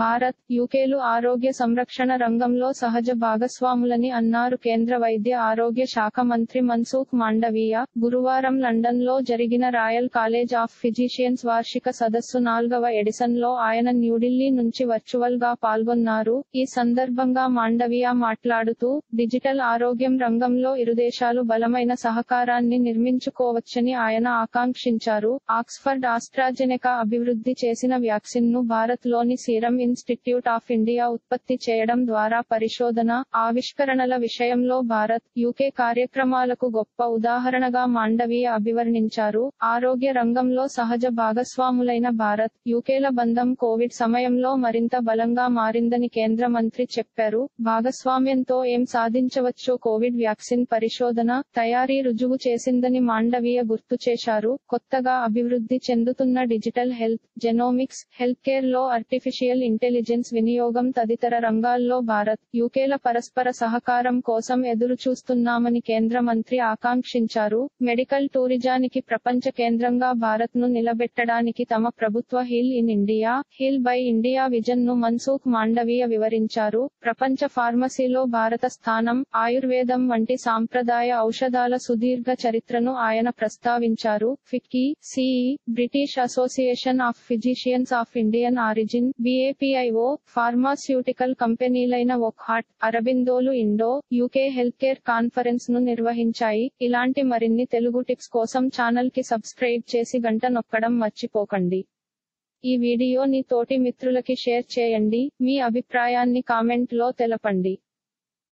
భారత్, యూకేలు ఆరోగ్య సంరక్షణ రంగంలో సహజ భాగస్వాములని అన్నారు. కేంద్ర వైద్య ఆరోగ్య శాఖ మంత్రి మన్సూఖ్ మాండవీయ గురువారం లండన్లో జరిగిన రాయల్ కాలేజ్ ఆఫ్ ఫిజిషియన్స్ వార్షిక సదస్సు 4వ ఎడిషన్లో ఆయన న్యూఢిల్లీ నుంచి వర్చువల్గా పాల్గొన్నారు. ఈ సందర్భంగా మాండవీయ మాట్లాడుతూ, డిజిటల్ ఆరోగ్యం రంగంలో ఇరుదేశాలు బలమైన సహకారాన్ని నిర్మించుకోవచ్చని ఆయన ఆకాంక్షించారు. ఆక్స్ఫర్డ్ ఆస్ట్రాజెనెకా అభివృద్ధి చేసిన వ్యాక్సిన్ను భారత్లోని సీరమ్ ఇన్స్టిట్యూట్ ఆఫ్ ఇండియా ఉత్పత్తి చేయడం ద్వారా పరిశోధన, ఆవిష్కరణల విషయంలో భారత్, యూకే కార్యక్రమాలకు గొప్ప ఉదాహరణగా మాండవీయ అభివర్ణించారు. ఆరోగ్య రంగంలో సహజ భాగస్వాములైన భారత్, యూకేల బంధం కోవిడ్ సమయంలో మరింత బలంగా మారిందని కేంద్ర మంత్రి చెప్పారు. భాగస్వామ్యంతో ఏం సాధించవచ్చో కోవిడ్ వ్యాక్సిన్ పరిశోధన, తయారీ రుజువు చేసిందని మాండవీయ గుర్తు చేశారు. కొత్తగా అభివృద్ధి చెందుతున్న digital health, genomics, health care లో ఆర్టిఫిషియల్ ఇంటెలిజెన్స్ వినియోగం తదితర రంగాల్లో భారత్, యూకేల పరస్పర సహకారం కోసం ఎదురుచూస్తున్నామని కేంద్ర మంత్రి ఆకాంక్షించారు. మెడికల్ టూరిజానికి ప్రపంచ కేంద్రంగా భారత్ ను నిలబెట్టడానికి తమ ప్రభుత్వ heal in India, heal by India vision ను మన్సూఖ్ మాండవీయ వివరించారు. ప్రపంచ ఫార్మసీలో భారత స్థానం, ఆయుర్వేదం వంటి సాంప్రదాయ ఔషధాల సుదీర్ఘ చరిత్రను ఆయన ప్రస్తావించారు. ఫిక్కీ, సిఈ, British association of physicians of Indian Origin, BAPIO, pharmaceutical కంపెనీలైన ఒక్హాట్, అరబిందోలు Indo, UK health care conference ను నిర్వహించాయి. ఇలాంటి మరిన్ని తెలుగు టిప్స్ కోసం ఛానల్ కి సబ్స్క్రైబ్ చేసి గంట నొక్కడం మర్చిపోకండి. ఈ వీడియోని తోటి మిత్రులకి షేర్ చేయండి. మీ అభిప్రాయాన్ని కామెంట్ లో తెలపండి.